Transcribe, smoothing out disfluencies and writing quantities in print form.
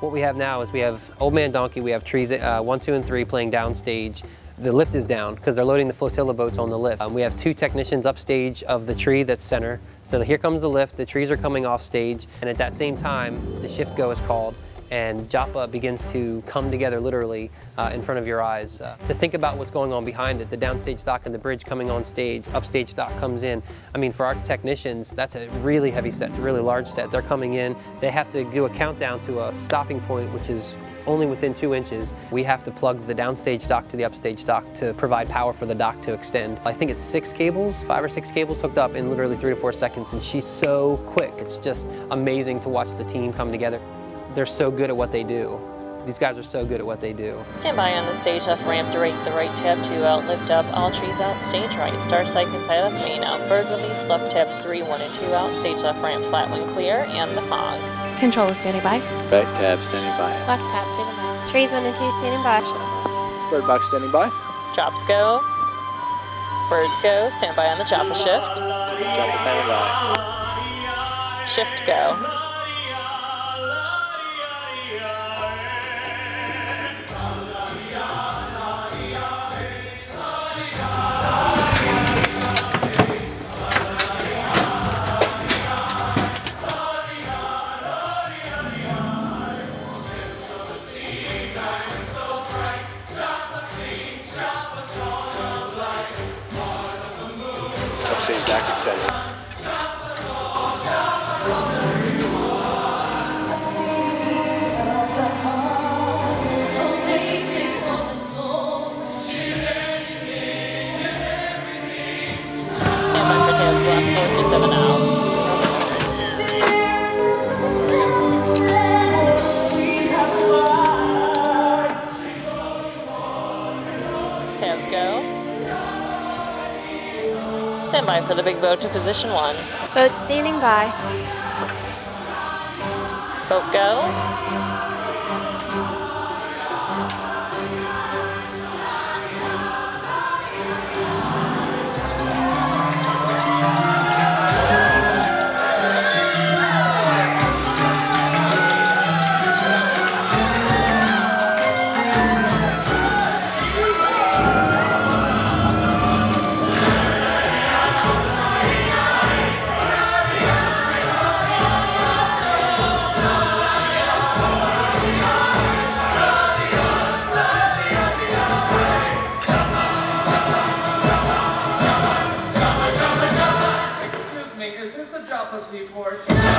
What we have now is we have Old Man Donkey, we have trees 1, 2, and 3 playing downstage. The lift is down because they're loading the flotilla boats on the lift. We have 2 technicians upstage of the tree that's center. So here comes the lift, the trees are coming off stage, and at that same time, the shift go is called, and Joppa begins to come together literally in front of your eyes. To think about what's going on behind it, the downstage dock and the bridge coming on stage, upstage dock comes in. I mean, for our technicians, that's a really heavy set, really large set. They're coming in, they have to do a countdown to a stopping point, which is only within 2 inches. We have to plug the downstage dock to the upstage dock to provide power for the dock to extend. I think it's 5 or 6 cables hooked up in literally 3 to 4 seconds, and she's so quick. It's just amazing to watch the team come together. They're so good at what they do. These guys are so good at what they do. Stand by on the stage left ramp, direct the right tab 2 out, lift up, all trees out, stage right, star cycle inside up, main out, bird release, left tabs 3, 1, and 2 out, stage left ramp, flat one clear, and the fog. Control is standing by. Right tab standing by. Left tab standing by. Trees 1 and 2 standing by. Bird box standing by. Drops go. Birds go. Stand by on the Joppa shift. Joppa standing by. Shift go. Back to center. Stand by for tabs left 47 out. Stand by for the big boat to position 1. Boat standing by. Boat go. Joppa Seaport.